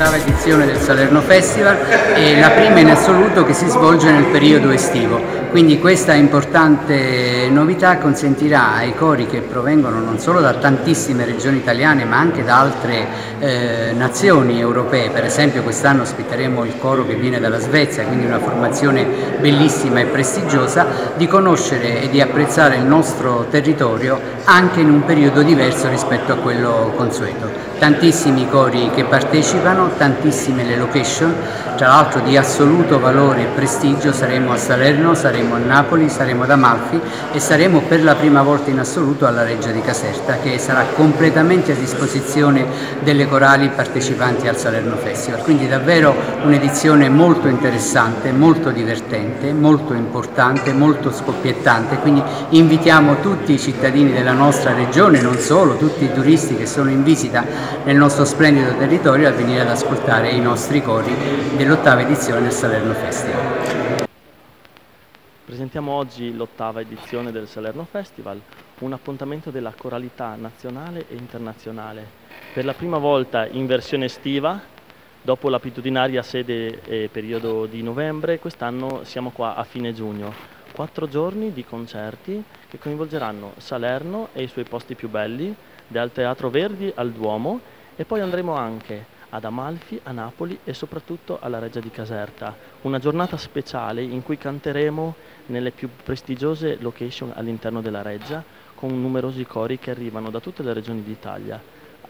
ottava edizione del Salerno Festival e la prima in assoluto che si svolge nel periodo estivo. Quindi questa importante novità consentirà ai cori che provengono non solo da tantissime regioni italiane ma anche da altre nazioni europee. Per esempio quest'anno ospiteremo il coro che viene dalla Svezia, quindi una formazione bellissima e prestigiosa, di conoscere e di apprezzare il nostro territorio anche in un periodo diverso rispetto a quello consueto. Tantissimi cori che partecipano, tantissime le location, tra l'altro di assoluto valore e prestigio. Saremo a Salerno, saremo a Napoli, saremo ad Amalfi e saremo per la prima volta in assoluto alla Reggia di Caserta, che sarà completamente a disposizione delle corali partecipanti al Salerno Festival. Quindi davvero un'edizione molto interessante, molto divertente, molto importante, molto scoppiettante, quindi invitiamo tutti i cittadini della nostra regione, non solo, tutti i turisti che sono in visita nel nostro splendido territorio a venire ad ascoltare i nostri cori dell'ottava edizione del Salerno Festival. Presentiamo oggi l'ottava edizione del Salerno Festival, un appuntamento della coralità nazionale e internazionale. Per la prima volta in versione estiva, dopo l'abitudinaria sede e periodo di novembre, quest'anno siamo qua a fine giugno. 4 giorni di concerti che coinvolgeranno Salerno e i suoi posti più belli, dal Teatro Verdi al Duomo, e poi andremo anche ad Amalfi, a Napoli e soprattutto alla Reggia di Caserta. Una giornata speciale in cui canteremo nelle più prestigiose location all'interno della Reggia, con numerosi cori che arrivano da tutte le regioni d'Italia.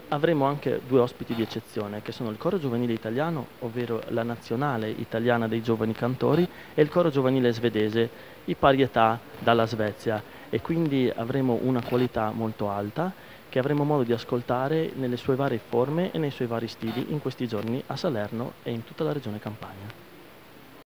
Avremo anche 2 ospiti di eccezione, che sono il Coro Giovanile Italiano, ovvero la Nazionale Italiana dei Giovani Cantori, e il Coro Giovanile Svedese, i pari età dalla Svezia. E quindi avremo una qualità molto alta, che avremo modo di ascoltare nelle sue varie forme e nei suoi vari stili in questi giorni a Salerno e in tutta la regione Campania.